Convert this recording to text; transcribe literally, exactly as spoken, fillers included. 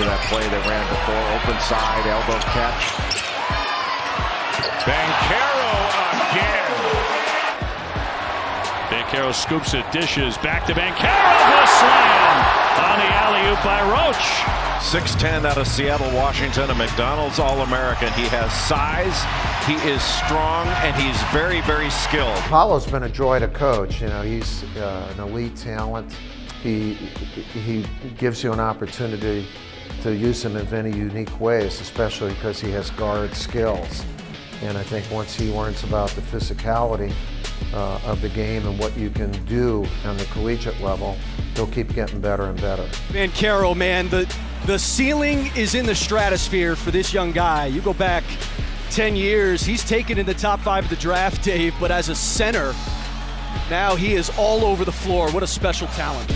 after that play they ran before. Open side, elbow catch. Banchero again. Banchero scoops it, dishes back to Banchero. The slam on the alley-oop by Roach. six ten out of Seattle, Washington, a McDonald's All-American. He has size, he is strong, and he's very, very skilled. Paolo's been a joy to coach. You know, he's uh, an elite talent. He, he gives you an opportunity to use him in many unique ways, especially because he has guard skills. And I think once he learns about the physicality uh, of the game and what you can do on the collegiate level, he'll keep getting better and better. Banchero, man, the, the ceiling is in the stratosphere for this young guy. You go back ten years, he's taken in the top five of the draft, Dave, but as a center, now he is all over the floor. What a special talent.